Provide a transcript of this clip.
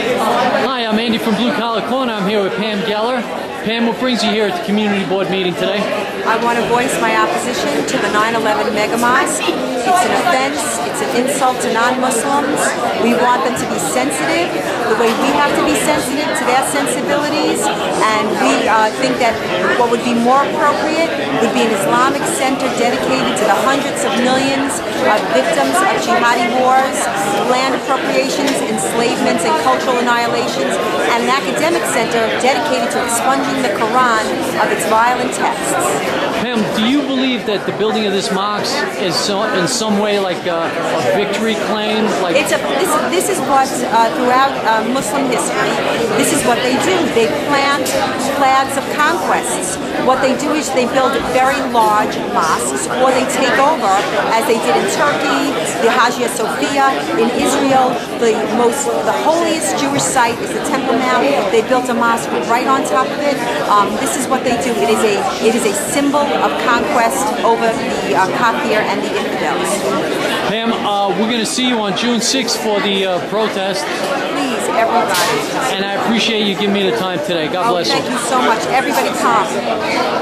Hi, I'm Andy from Blue Collar Corner. I'm here with Pam Geller. Pam, what brings you here at the community board meeting today? I want to voice my opposition to the 9/11 mega mosque. It's an offense. It's an insult to non-Muslims. We want them to be sensitive the way we have to be sensitive to their sensibilities, and we think that what would be more appropriate would be an Islamic center dedicated to the hundreds of millions of victims of jihadi wars, land appropriations, enslavements, and cultural annihilations, and an academic center dedicated to expunging the Quran of its violent texts. Pam, do you believe that the building of this mosque is in some way like a victory claim? Like this is what throughout Muslim history, this is what they do. They plant flags of conquests. What they do is they build very large mosques, or they take over, as they did in Turkey, the Hagia Sophia, in Israel. The holiest Jewish site is the Temple Mount. They built a mosque right on top of it. This is what they do. It is a symbol of conquest over the Kafir and the infidels. Pam, we're going to see you on June 6th for the protest. Please, everybody. And I appreciate you giving me the time today. God bless you. Thank you so much. Everybody, come.